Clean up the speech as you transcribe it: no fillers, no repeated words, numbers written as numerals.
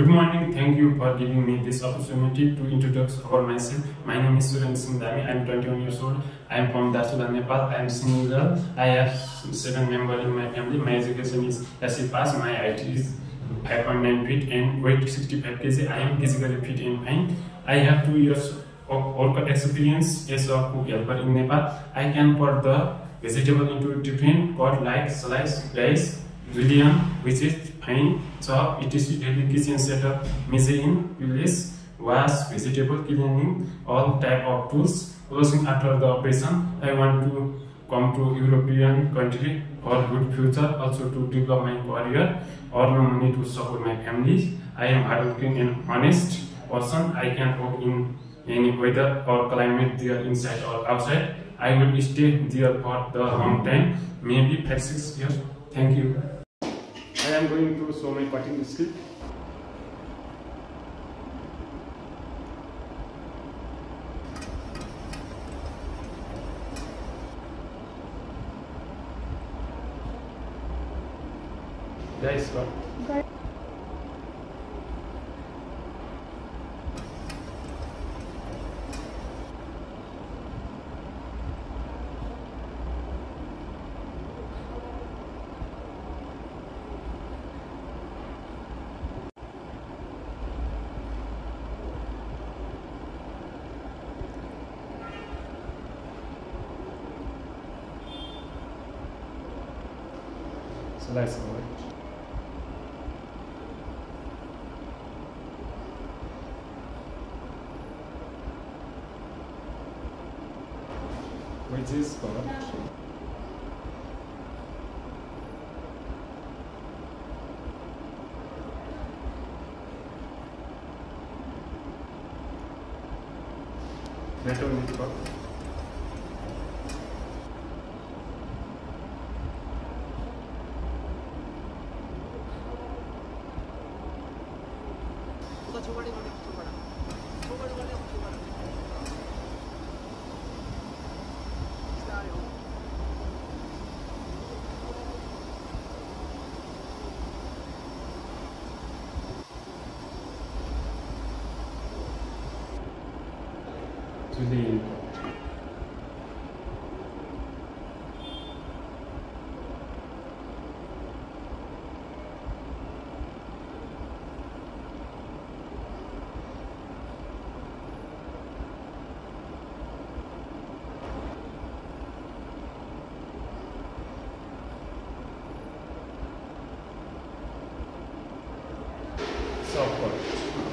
Good morning, thank you for giving me this opportunity to introduce about myself. My name is Suran Singh Dhami, I am 21 years old. I am from Darsula, Nepal. I am single girl. I have 7 members in my family. My education is SC pass, my height is 5.9 feet and weight 65 kg. I am physically fit and fine. I have 2 years of work experience as a cook helper in Nepal. I can put the vegetable into different pot like slice, rice, julienne, which is fine chop. It is daily kitchen setup, measuring, place, wash, vegetable, cleaning, all type of tools. Closing after the operation, I want to come to European country for good future, also to develop my career, earn money to support my family. I am hardworking and honest person. I can work in any weather or climate, there inside or outside. I will stay there for the long time, maybe 5-6 years. Thank you. I am going to show my cutting skill. Guys, cut. Okay. Slice away. Which is correct. Later we will talk. So